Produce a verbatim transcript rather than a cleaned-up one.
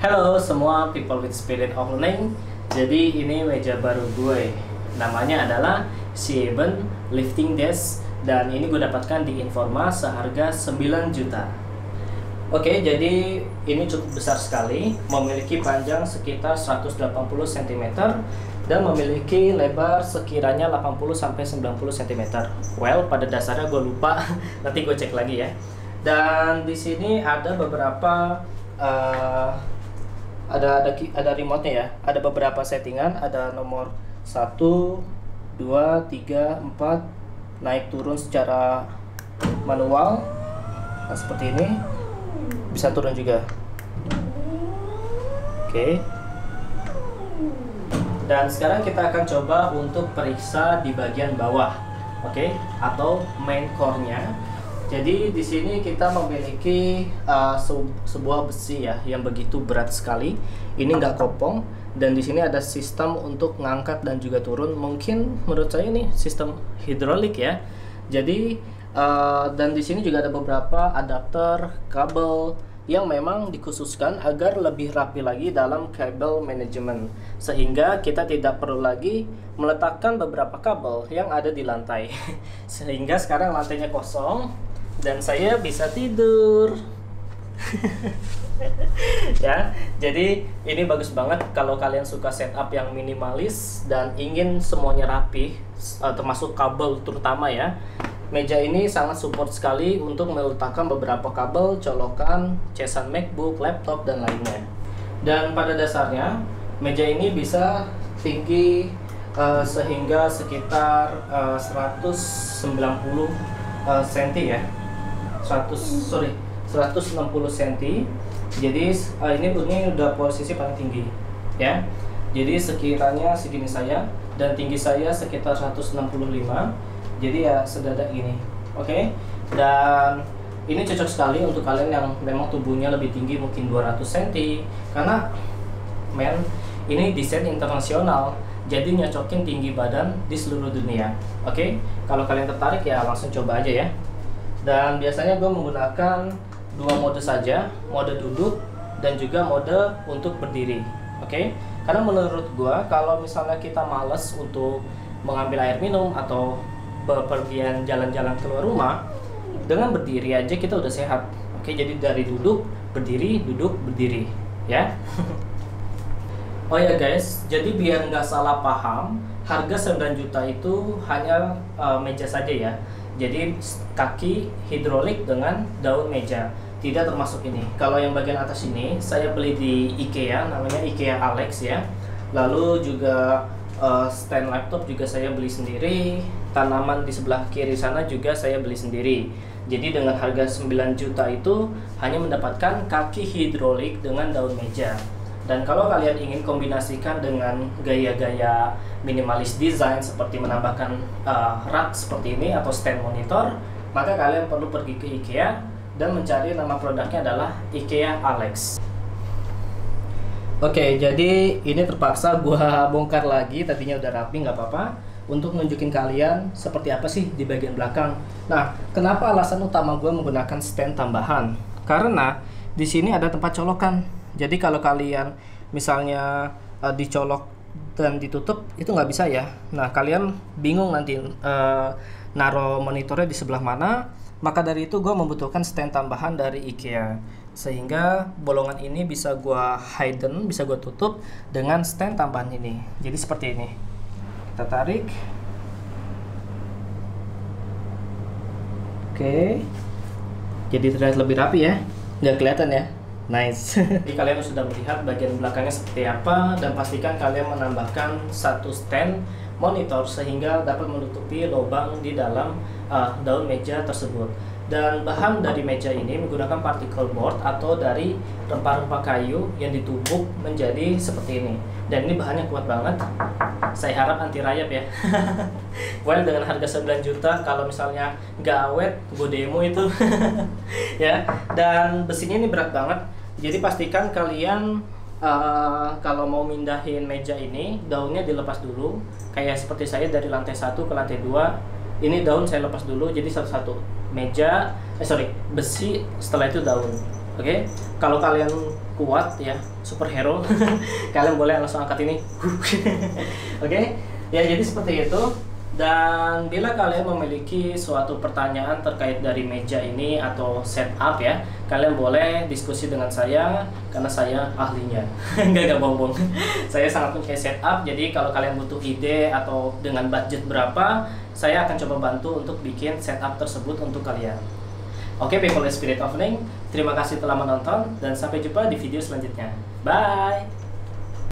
Halo semua people with spirit of learning. Jadi ini meja baru gue. Namanya adalah Sieben Lifting Desk. Dan ini gue dapatkan di Informa seharga sembilan juta. Oke, jadi ini cukup besar sekali. Memiliki panjang sekitar seratus delapan puluh sentimeter dan memiliki lebar sekiranya delapan puluh sampai sembilan puluh sentimeter. Well, pada dasarnya gue lupa, nanti gue cek lagi ya. Dan di sini ada beberapa uh, ada ada ada remote-nya ya. Ada beberapa settingan, ada nomor satu, dua, tiga, empat, naik turun secara manual. Nah, seperti ini. Bisa turun juga. Oke. Okay. Dan sekarang kita akan coba untuk periksa di bagian bawah, oke, okay? Atau main core-nya. Jadi di sini kita memiliki uh, se sebuah besi ya, yang begitu berat sekali. Ini nggak kopong, dan di sini ada sistem untuk ngangkat dan juga turun. Mungkin menurut saya ini sistem hidrolik ya. Jadi uh, dan di sini juga ada beberapa adapter kabel yang memang dikhususkan agar lebih rapi lagi dalam kabel manajemen, sehingga kita tidak perlu lagi meletakkan beberapa kabel yang ada di lantai. Sehingga sekarang lantainya kosong dan saya bisa tidur. Ya, jadi ini bagus banget kalau kalian suka setup yang minimalis dan ingin semuanya rapi, termasuk kabel terutama ya. Meja ini sangat support sekali untuk meletakkan beberapa kabel, colokan, casan MacBook, laptop, dan lainnya. Dan pada dasarnya, meja ini bisa tinggi uh, sehingga sekitar uh, seratus sembilan puluh sentimeter ya. seratus sorry, seratus enam puluh sentimeter. Jadi uh, ini ini udah posisi paling tinggi ya. Jadi sekiranya segini saya dan tinggi saya sekitar seratus enam puluh lima. Jadi ya sedada gini, oke? Okay? Dan ini cocok sekali untuk kalian yang memang tubuhnya lebih tinggi, mungkin dua ratus sentimeter. Karena, men, ini desain internasional, jadi nyocokin tinggi badan di seluruh dunia, oke? Okay? Kalau kalian tertarik ya langsung coba aja ya. Dan biasanya gue menggunakan dua mode saja, mode duduk dan juga mode untuk berdiri, oke? Okay? Karena menurut gue kalau misalnya kita males untuk mengambil air minum atau bepergian jalan-jalan keluar rumah, dengan berdiri aja kita udah sehat. Oke, jadi dari duduk, berdiri, duduk, berdiri ya. Oh ya guys, jadi biar nggak salah paham, harga sembilan juta itu hanya uh, meja saja ya. Jadi kaki hidrolik dengan daun meja, tidak termasuk ini. Kalau yang bagian atas ini saya beli di IKEA, namanya IKEA Alex ya. Lalu juga uh, stand laptop juga saya beli sendiri. Tanaman di sebelah kiri sana juga saya beli sendiri. Jadi dengan harga sembilan juta itu hanya mendapatkan kaki hidrolik dengan daun meja. Dan kalau kalian ingin kombinasikan dengan gaya-gaya minimalis design seperti menambahkan uh, rak seperti ini atau stand monitor, maka kalian perlu pergi ke IKEA dan mencari nama produknya adalah IKEA Alex. Oke, jadi ini terpaksa gua bongkar lagi, tadinya udah rapi nggak apa-apa, untuk nunjukin kalian seperti apa sih di bagian belakang. Nah, kenapa alasan utama gue menggunakan stand tambahan? Karena di sini ada tempat colokan. Jadi kalau kalian misalnya uh, dicolok dan ditutup itu nggak bisa ya. Nah, kalian bingung nanti uh, naro monitornya di sebelah mana. Maka dari itu gue membutuhkan stand tambahan dari IKEA, sehingga bolongan ini bisa gue hidden, bisa gue tutup dengan stand tambahan ini. Jadi seperti ini. Kita tarik. Oke. Jadi terlihat lebih rapi ya. Nggak kelihatan ya. Nice. Jadi kalian sudah melihat bagian belakangnya seperti apa. Dan pastikan kalian menambahkan satu stand monitor sehingga dapat menutupi lubang di dalam uh, daun meja tersebut. Dan bahan dari meja ini menggunakan particle board atau dari rempah-rempah kayu yang ditumbuk menjadi seperti ini. Dan ini bahannya kuat banget. Saya harap anti rayap ya. Well, dengan harga sembilan juta, kalau misalnya nggak awet, gue demo itu. Ya. Dan besinya ini berat banget. Jadi pastikan kalian uh, kalau mau mindahin meja ini, daunnya dilepas dulu. Kayak seperti saya dari lantai satu ke lantai dua. Ini daun saya lepas dulu, jadi satu-satu meja, eh sorry, besi, setelah itu daun. Oke, okay? Kalau kalian kuat ya superhero kalian boleh langsung angkat ini. Oke, okay? Ya jadi seperti itu. Dan bila kalian memiliki suatu pertanyaan terkait dari meja ini atau setup ya, kalian boleh diskusi dengan saya karena saya ahlinya. Enggak, enggak bohong. Saya sangat punya setup, jadi kalau kalian butuh ide atau dengan budget berapa, saya akan coba bantu untuk bikin setup tersebut untuk kalian. Oke, people with spirit of learning, terima kasih telah menonton dan sampai jumpa di video selanjutnya. Bye!